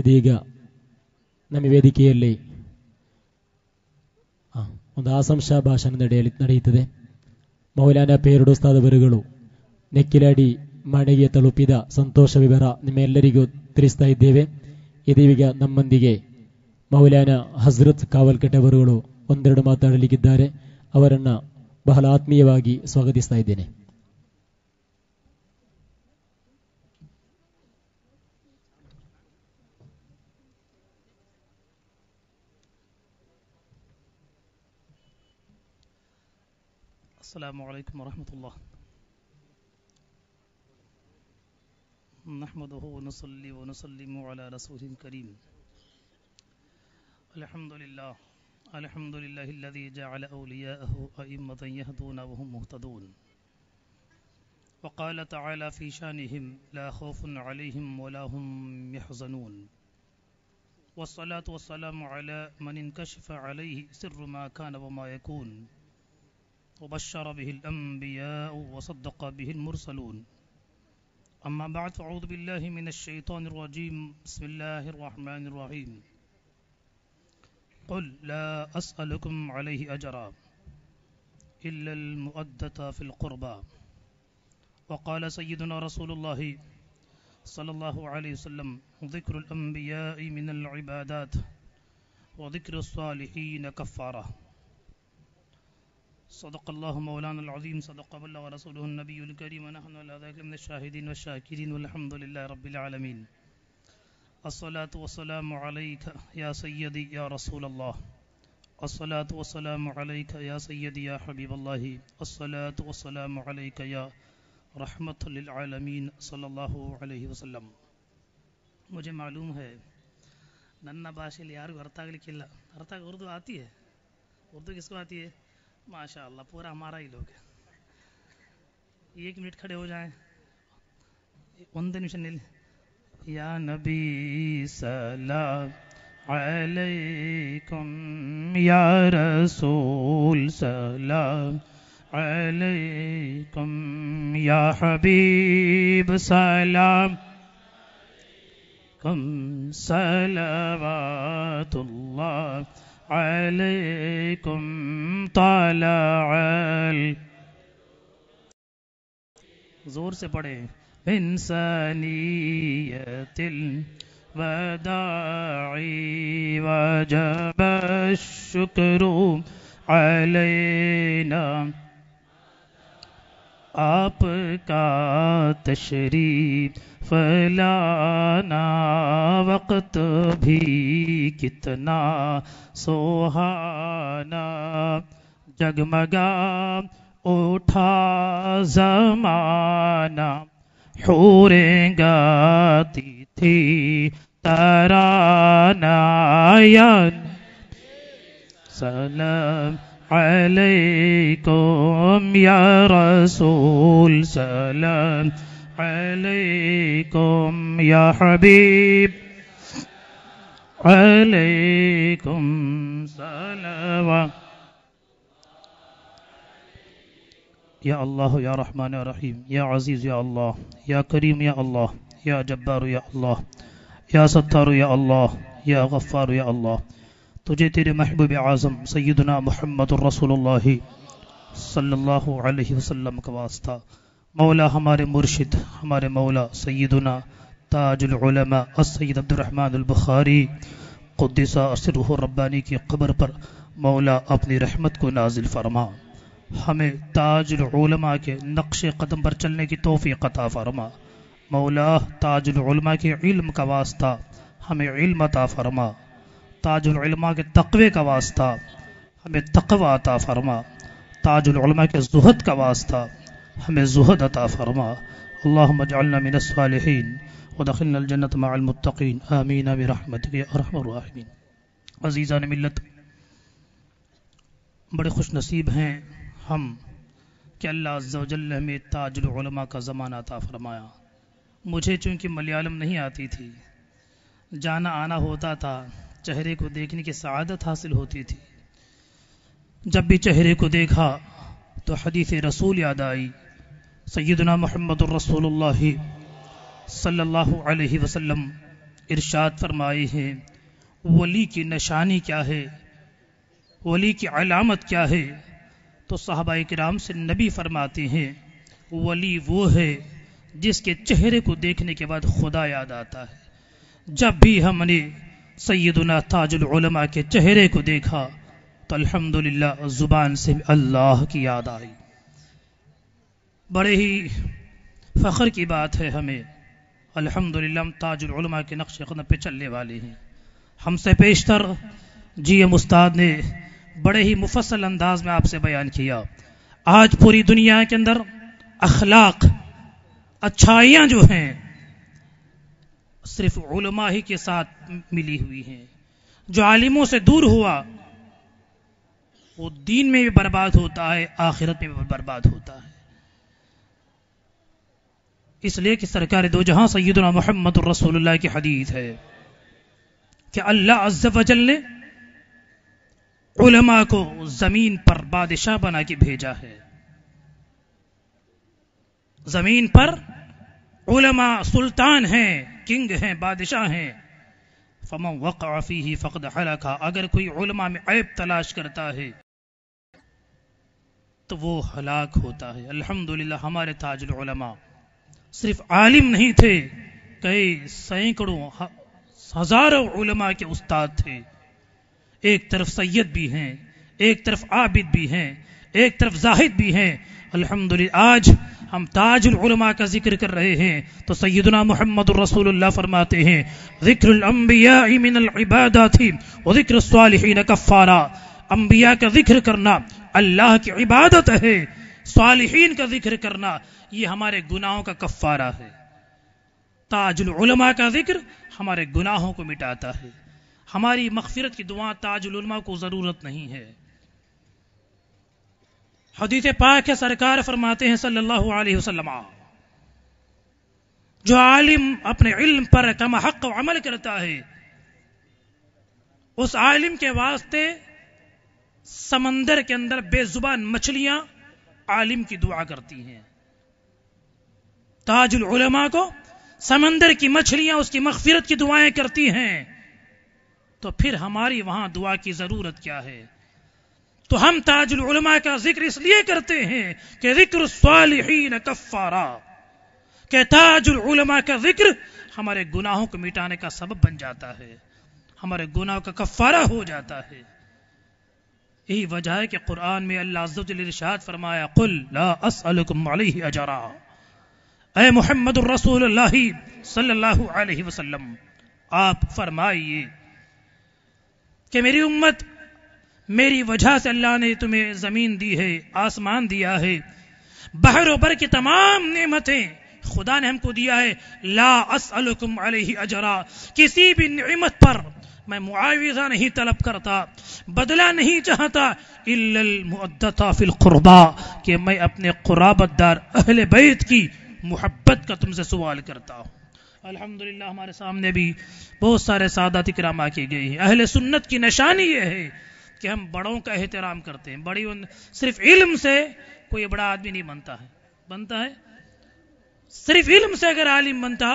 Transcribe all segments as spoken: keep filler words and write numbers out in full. ಇದೀಗ ನಮ್ಮ ವೇದಿಕೆಯಲ್ಲಿ ಒಂದು ಆಸಂಶಾ ಭಾಷಣ ನಡೆಯುತ್ತದೆ. ಮೌಲಾನಾ ಪೇರುಡು ಉಸ್ತಾದವರುಗಳು ನೆಕ್ಕಿಲಾಡಿ ಮನೆಗೆ ತಲುಪಿದ ಸಂತೋಷ ವಿವರ ನಿಮ್ಮೆಲ್ಲರಿಗೂ ತಿಳಿಸ್ತಾ ಇದ್ದೇವೆ. ಇದೀಗ ನಮ್ಮೊಂದಿಗೆ ಮೌಲಾನಾ ಹಜರತ್ ಕಾವಲ್ಕಟ್ಟೆ ಅವರುಗಳು ಒಂದೆರಡು ಮಾತಾಡಲಿಕ್ಕಿದ್ದಾರೆ. ಅವರನ್ನು ಬಹಳ ಆತ್ಮೀಯವಾಗಿ ಸ್ವಾಗತಿಸ್ತಾ ಇದ್ದೇನೆ. السلام عليكم ورحمة الله نحمده ونصلي ونسلم على رسوله الكريم الحمد لله الحمد لله الذي جعل أولياءه أئمة يهدون وهم مهتدون وقال تعالى في شانهم لا خوف عليهم ولا هم يحزنون والصلاة والسلام على من انكشف عليه سر ما كان وما يكون وبشر به الأنبياء وصدق به المرسلون أما بعد فأعوذ بالله من الشيطان الرجيم بسم الله الرحمن الرحيم قل لا أسألكم عليه أجرا إلا المؤدة في القربى وقال سيدنا رسول الله صلى الله عليه وسلم ذكر الأنبياء من العبادات وذكر الصالحين كفارة صدق الله مولانا العظيم صدق الله ورسوله النبي الكريم ونحن على ذلك من الشاهدين والشاكرين والحمد لله رب العالمين الصلاة والسلام عليك يا سيدي يا رسول الله الصلاة والسلام عليك يا سيدي يا حبيب الله الصلاة والسلام عليك يا رحمة للعالمين صلى الله عليه وسلم. مجھے معلوم ہے ننا باشل یار ارتاغ لکھ اللہ ارتاغ اردو آتی ہے. اردو کس کو آتی ہے؟ ماشاء اللہ پورا ہمارا ہی لوگ ہے. ایک منٹ کھڑے ہو جائیں. یا نبی سلام علیکم یا رسول سلام علیکم یا حبیب سلام علیکم صلوات اللہ علیکم طلع زور سے پڑھیں. انسانیت الوداعی وجب الشکر علینا. آپ کا تشریف فلانا وقت بھی کتنا سوہانا. جگمگا اٹھا زمانہ حوریں گاتی تھی ترانہ. یا سلام علیکم یا رسول سلام علیکم یا حبیب علیکم صلوات. یا اللہ یا رحمان یا رحیم یا عزیز یا اللہ یا کریم یا اللہ یا جبار یا اللہ یا ستار یا اللہ یا غفار یا اللہ. تجھے تیرے محبوب اعظم سیدنا محمد الرسول اللہ صلی اللہ علیہ وسلم کا واسطہ. مولا ہمارے مرشد ہمارے مولا سیدنا تاج العلماء السید عبد الرحمن البخاری قدس سرہ ربانی کی قبر پر مولا اپنی رحمت کو نازل فرما. ہمیں تاج العلماء کے نقش قدم پر چلنے کی توفیق عطا فرما. مولا تاج العلماء کے علم کا واسطہ ہمیں علم عطا فرما. تاج العلماء کے تقوی کا واسطہ ہمیں تقوی عطا فرما. تاج العلماء کے زہد کا واسطہ ہمیں زہد عطا فرما. اللہم اجعلنا من الصالحین ودخلنا الجنت مع المتقین آمین برحمتک یا ارحم الراحمین. عزیزان ملت بڑے خوش نصیب ہیں ہم کہ اللہ عز و جل ہمیں تاج العلماء کا زمانہ عطا فرمایا. مجھے چونکہ ملیالم نہیں آتی تھی، جانا آنا ہوتا تھا، چہرے کو دیکھنے کی سعادت حاصل ہوتی تھی. جب بھی چہرے کو دیکھا تو حدیث رسول یاد آئی. سیدنا محمد الرسول اللہ صلی اللہ علیہ وسلم ارشاد فرمائے ہیں ولی کی نشانی کیا ہے، ولی کی علامت کیا ہے؟ تو صحابہ کرام سے نبی فرماتے ہیں ولی وہ ہے جس کے چہرے کو دیکھنے کے بعد خدا یاد آتا ہے۔ جب بھی ہم نے سیدنا تاج العلماء کے چہرے کو دیکھا تو الحمدللہ زبان سے اللہ کی یاد آئی۔ بڑے ہی فخر کی بات ہے ہمیں، الحمدللہ ہم تاج العلماء کے نقش قدم پہ چلنے والے ہیں۔ ہم سے پیشتر جی ایم استاد نے بڑے ہی مفصل انداز میں آپ سے بیان کیا، آج پوری دنیا کے اندر اخلاق، اچھائیاں جو ہیں صرف علماء ہی کے ساتھ ملی ہوئی ہیں۔ جو عالموں سے دور ہوا وہ دین میں بھی برباد ہوتا ہے، آخرت میں بھی برباد ہوتا ہے، اس لیے کہ سرکار دو جہاں سیدنا محمد الرسول اللہ کی حدیث ہے کہ اللہ عز و جل نے علماء کو زمین پر بادشاہ بنا کے بھیجا ہے۔ زمین پر علماء سلطان ہیں، کنگ ہیں، بادشاہ ہیں۔ فَمَنْ وَقَعَ فِيهِ فَقْدَ حَلَكَ، اگر کوئی علماء میں عیب تلاش کرتا ہے تو وہ ہلاک ہوتا ہے۔ الحمدللہ ہمارے تاج العلماء صرف عالم نہیں تھے، کئی سینکڑوں ہزاروں علماء کے استاد تھے۔ ایک طرف سید بھی ہیں، ایک طرف عابد بھی ہیں، ایک طرف زاہد بھی ہیں۔ الحمدللہ آج ہم تاج العلماء کا ذکر کر رہے ہیں تو سیدنا محمد الرسول اللہ فرماتے ہیں ذکر الانبیاء من العبادات وذکر الصالحین کفارا، انبیاء کا ذکر کرنا اللہ کی عبادت ہے، صالحین کا ذکر کرنا یہ ہمارے گناہوں کا کفارہ ہے۔ تاج العلماء کا ذکر ہمارے گناہوں کو مٹاتا ہے، ہماری مغفرت کی دعا تاج العلماء کو ضرورت نہیں ہے۔ حدیث پاک ہے، سرکار فرماتے ہیں صلی اللہ علیہ وسلم جو عالم اپنے علم پر کما حق و عمل کرتا ہے اس عالم کے واسطے سمندر کے اندر بے زبان مچھلیاں عالم کی دعا کرتی ہیں۔ تاج العلماء کو سمندر کی مچھلیاں اس کی مغفرت کی دعائیں کرتی ہیں، تو پھر ہماری وہاں دعا کی ضرورت کیا ہے؟ تو ہم تاج العلماء کا ذکر اس لیے کرتے ہیں کہ ذکر الصالحین کفارا، کہ تاج العلماء کا ذکر ہمارے گناہوں کو مٹانے کا سبب بن جاتا ہے، ہمارے گناہوں کا کفارہ ہو جاتا ہے۔ یہی وجہ ہے کہ قرآن میں اللہ عز و جل ارشاد فرمایا قل لا اسألکم علیہ اجرا، اے محمد الرسول اللہ صلی اللہ علیہ وسلم آپ فرمائیے کہ میری امت، میری وجہ سے اللہ نے تمہیں زمین دی ہے، آسمان دیا ہے، بحر و بر کی تمام نعمتیں خدا نے ہم کو دیا ہے، لا اسألکم علیہ اجرا، کسی بھی نعمت پر میں معاوضہ نہیں طلب کرتا، بدلہ نہیں چاہتا، الا المؤدتہ فی القربا، کہ میں اپنے قرابت دار اہل بیت کی محبت کا تم سے سوال کرتا ہوں۔ الحمدللہ ہمارے سامنے بھی بہت سارے سادات اکرام آ کے گئے ہیں۔ اہل سنت کی نشانی یہ ہے کہ ہم بڑوں کا احترام کرتے ہیں، بڑی صرف علم سے کوئی بڑا آدمی نہیں بنتا ہے بنتا ہے صرف علم سے اگر عالم بنتا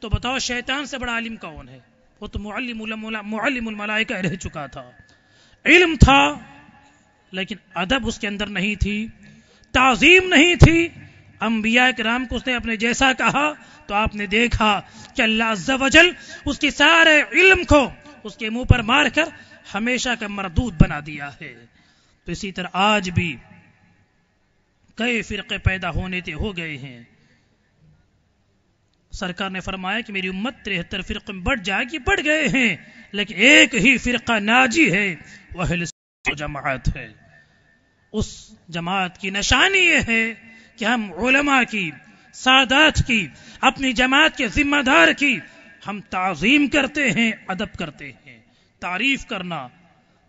تو بتاؤ شیطان سے بڑا عالم کون ہے؟ وہ تو معلم معلم الملائکہ رہ چکا تھا۔ علم تھا لیکن ادب اس کے اندر نہیں تھی، تعظیم نہیں تھی، انبیاء کرام کو اس نے اپنے جیسا کہا تو آپ نے دیکھا کہ اللہ عز و جل اس کے سارے علم کو اس کے منہ پر مار کر ہمیشہ کا مردود بنا دیا ہے۔ تو اسی طرح آج بھی کئی فرقے پیدا ہونے تھے ہو گئے ہیں۔ سرکار نے فرمایا کہ میری امت ترہتر فرقے میں بڑھ جائے گی، بڑھ گئے ہیں، لیکن ایک ہی فرقہ ناجی ہے، وہ اہل سنت جماعت ہے۔ اس جماعت کی نشانی یہ ہے کہ ہم علماء کی، سادات کی، اپنی جماعت کے ذمہ دار کی ہم تعظیم کرتے ہیں، ادب کرتے ہیں، تعریف کرنا۔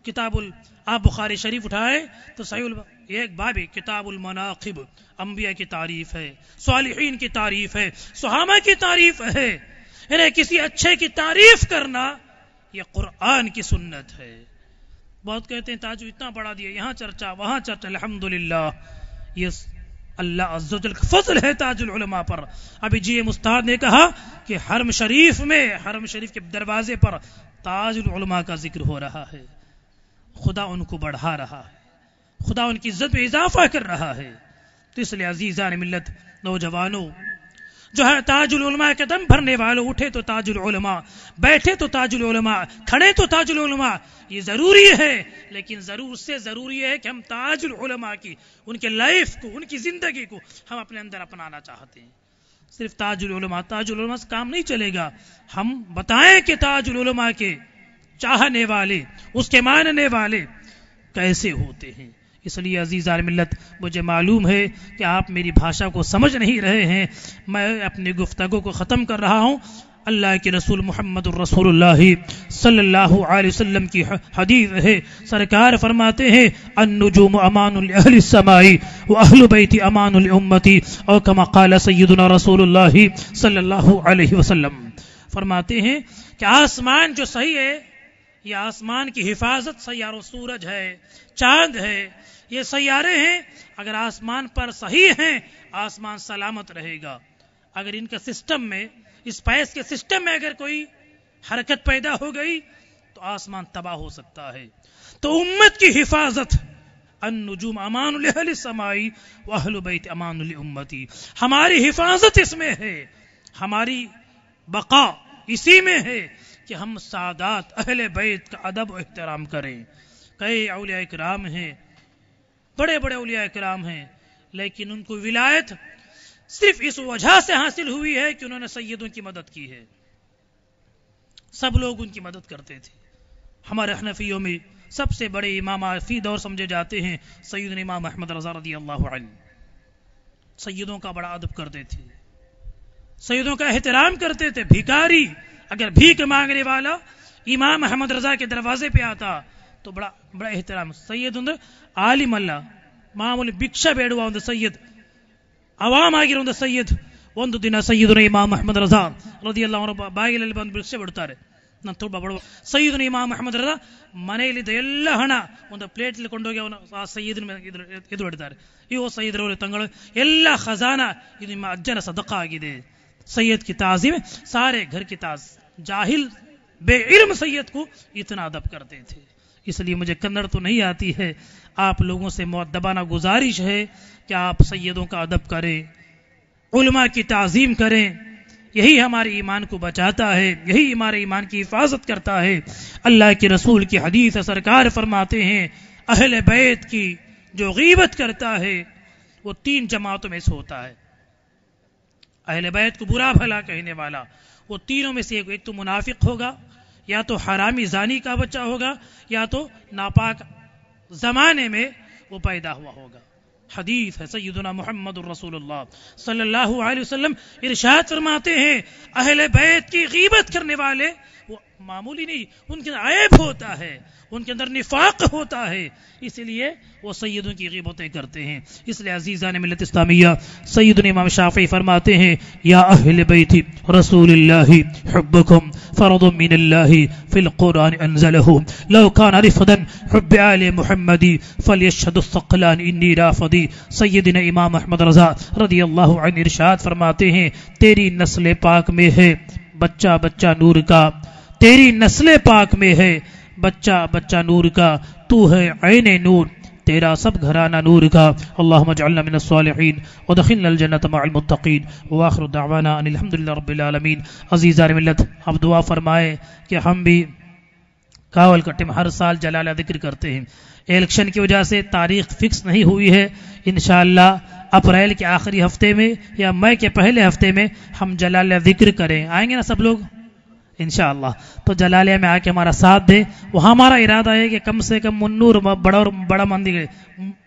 کتاب ال آپ بخاری شریف اٹھائے تو صحیح ایک باب کتاب المناقب، انبیاء کی تعریف ہے، صالحین کی تعریف ہے، صحابہ کی تعریف ہے، یعنی کسی اچھے کی تعریف کرنا یہ قرآن کی سنت ہے۔ بہت کہتے ہیں تاج اتنا بڑا دیا، یہاں چرچا، وہاں چرچا۔ الحمدللہ یہ اللہ عز و جل کا فضل ہے تاج العلماء پر. ابھی جی مستعد نے کہا کہ حرم شریف میں، حرم شریف کے دروازے پر تاج العلماء کا ذکر ہو رہا ہے. خدا ان کو بڑھا رہا ہے، خدا ان کی عزت میں اضافہ کر رہا ہے. تو اس لیے عزیزان ملت، نوجوانوں جو ہے تاج العلماء قدم بھرنے والوں، اٹھے تو تاج العلماء، بیٹھے تو تاج العلماء، کھڑے تو تاج العلماء. یہ ضروری ہے، لیکن ضرور سے ضروری ہے کہ ہم تاج العلماء کی، ان کے لائف کو، ان کی زندگی کو ہم اپنے اندر اپنانا چاہتے ہیں. صرف تاج العلماء تاج العلماء سے کام نہیں چلے گا. ہم بتائیں کہ تاج العلماء کے چاہنے والے، اس کے ماننے والے کیسے ہوتے ہیں. اس لیے عزیزان ملت، مجھے معلوم ہے کہ آپ میری بھاشا کو سمجھ نہیں رہے ہیں. میں اپنی گفتگو کو ختم کر رہا ہوں اللہ کے رسول محمد الرسول اللہ صلی اللہ علیہ وسلم کی حدیث ہے. سرکار فرماتے ہیں النجوم امان الاہل السماء واہل بیت امان الامتی، اور کما قال سیدنا رسول اللہ صلی اللہ علیہ وسلم. فرماتے ہیں کہ آسمان جو صحیح ہے، یہ آسمان کی حفاظت سیاروں، سورج ہے، چاند ہے، یہ سیارے ہیں. اگر آسمان پر صحیح ہیں، آسمان سلامت رہے گا. اگر ان کا سسٹم میں، اسپیس کے سسٹم میں اگر کوئی حرکت پیدا ہو گئی تو آسمان تباہ ہو سکتا ہے. تو امت کی حفاظت، النجوم امان الاہل السماء واہل بیت امان الامتی، ہماری حفاظت اس میں ہے، ہماری بقا اسی میں ہے کہ ہم سادات اہل بیت کا ادب و احترام کریں. کئی اولیاء کرام ہیں، بڑے بڑے اولیاء کرام ہیں، لیکن ان کو ولایت صرف اس وجہ سے حاصل ہوئی ہے کہ انہوں نے سیدوں کی مدد کی ہے. سب لوگ ان کی مدد کرتے تھے. ہمارے حنفیوں میں سب سے بڑے امام فی دور سمجھے جاتے ہیں سیدنا امام احمد رضا رضی اللہ عنہ. سیدوں کا بڑا ادب کرتے تھے، سیدوں کا احترام کرتے تھے. بھیکاری، اگر بھیک مانگنے والا امام احمد رضا کے دروازے پہ آتا تو بڑا بڑا احترام. سید اندر عالم اللہ ಮಾಮೂಲಿ ಭಿಕ್ಷೆ ಬೇಡುವ ಒಂದು ಸೈಯದ್, ಅವಾಮಾಗಿರೋ ಒಂದು ಸೈಯದ್. ಒಂದು ದಿನ ಸೈಯದನ ಇಮಾಮ್ ಅಹಮದ್ ರಜಾ ರದಿಯಲ್ಲಾಹು ಅನ್ಹು ಬಾಗಿಲಲ್ಲಿ ಬಂದು ಭಿಕ್ಷೆ ಬಿಡ್ತಾರೆ. ನಾನು ತುಂಬ ಬಡವ. ಸೈಯದನ ಇಮಾಮ್ ಅಹಮದ್ ರಜಾ ಮನೆಯಲ್ಲಿದ್ದ ಎಲ್ಲ ಹಣ ಒಂದು ಪ್ಲೇಟ್ಲಿ ಕೊಂಡೋಗಿ ಅವನು ಆ ಸೈಯದನ ಎದುರು ಹೊಡಿತಾರೆ. ಇವು ಸೈಯದರವರು ತಂಗಳು ಎಲ್ಲ ಖಜಾನಾ ಇದು ನಿಮ್ಮ ಅಜ್ಜನ ಸದಕ ಆಗಿದೆ. سید کی تعظیم، سارے گھر کی تعظیم. جاہل بے علم سید کو اتنا ادب کرتے تھے. اس لیے مجھے کنڑ تو نہیں آتی ہے، آپ لوگوں سے مؤدبانہ گزارش ہے کہ آپ سیدوں کا ادب کریں، علماء کی تعظیم کریں. یہی ہمارے ایمان کو بچاتا ہے، یہی ہمارے ایمان کی حفاظت کرتا ہے. اللہ کے رسول کی حدیث، سرکار فرماتے ہیں اہل بیت کی جو غیبت کرتا ہے وہ تین جماعتوں میں سے ہوتا ہے. اہل بیت کو برا بھلا کہنے والا وہ تینوں میں سے ایک, ایک تو منافق ہوگا، یا تو حرامی زانی کا بچہ ہوگا، یا تو ناپاک زمانے میں وہ پیدا ہوا ہوگا. حدیث ہے سیدنا محمد الرسول اللہ صلی اللہ علیہ وسلم ارشاد فرماتے ہیں اہل بیت کی غیبت کرنے والے وہ معمولی نہیں، ان کے اندر عیب ہوتا ہے، ان کے اندر نفاق ہوتا ہے، اس لیے وہ سیدوں کی غیبتیں کرتے ہیں. اس لیے عزیزان ملت اسلامیہ، سیدنا امام شافعی فرماتے ہیں یا اہل بیت رسول اللہ حبکم فرض من اللہ فی القرآن انزلہ لو کان رفدا حب آل محمد فلیشہد الثقلان انی رافضی. سیدنا امام احمد رضا رضی اللہ عنہ ارشاد فرماتے ہیں تیری نسل پاک میں ہے بچہ بچہ نور کا، تیری نسل پاک میں ہے بچہ بچہ نور کا، تو ہے عین نور، تیرا سب گھرانہ نور کا. اللہم اجعلنا من الصالحین وادخلنا الجنة مع المتقین. وآخر دعوانا ان الحمدللہ رب العالمین. عزیزان ملت، ہم دعا فرمائیں کہ ہم بھی کاول کٹے میں ہر سال جلالہ ذکر کرتے ہیں. الیکشن کی وجہ سے تاریخ فکس نہیں ہوئی ہے، انشاءاللہ اپریل کے آخری ہفتے میں یا مئی کے پہلے ہفتے میں ہم جلالہ ذکر کریں. آئیں گے نا سب لوگ انشاءاللہ؟ تو جلالیہ میں آ کے ہمارا ساتھ دے. وہاں ہمارا ارادہ ہے کہ کم سے کم ಮುನ್ನೂರು ಬಡ ಬಡ ಮಂದಿಗೆ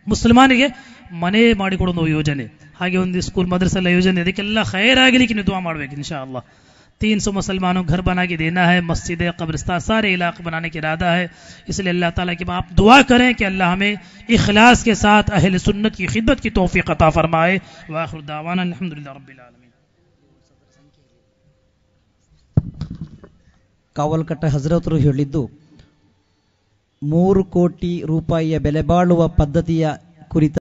ಮುಸ್ಲಿಮಾನಿಗೆ ಮನೆ ಮಾಡಿಕೊಡುವ ಯೋಜನೆ, ಹಾಗೆ ಒಂದು ಸ್ಕೂಲ್ ಮದ್ರಸಾ ಯೋಜನೆ. ಇದಕ್ಕೆಲ್ಲ ಖೈರ್ ಆಗಲಿಕ್ಕೆ ನೀವು ದುಆ ಮಾಡಬೇಕು انشاءاللہ. تین سو مسلمانوں کو گھر بنا کے دینا ہے, مسجد قبرستان سارے علاقے بنانے کا ارادہ ہے. اس لیے اللہ تعالیٰ کی آپ دعا کریں کہ اللہ ہمیں اخلاص کے ساتھ اہل سنت کی خدمت کی توفیق عطا فرمائے. وآخر دعوانا الحمدللہ رب العالمین. ಕಾವಲ್ಕಟ್ಟ ಹಜರತರು ಹೇಳಿದ್ದು ಮೂರು ಕೋಟಿ ರೂಪಾಯಿಯ ಬೆಲೆ ಬಾಳುವ ಪದ್ಧತಿಯ ಕುರಿತ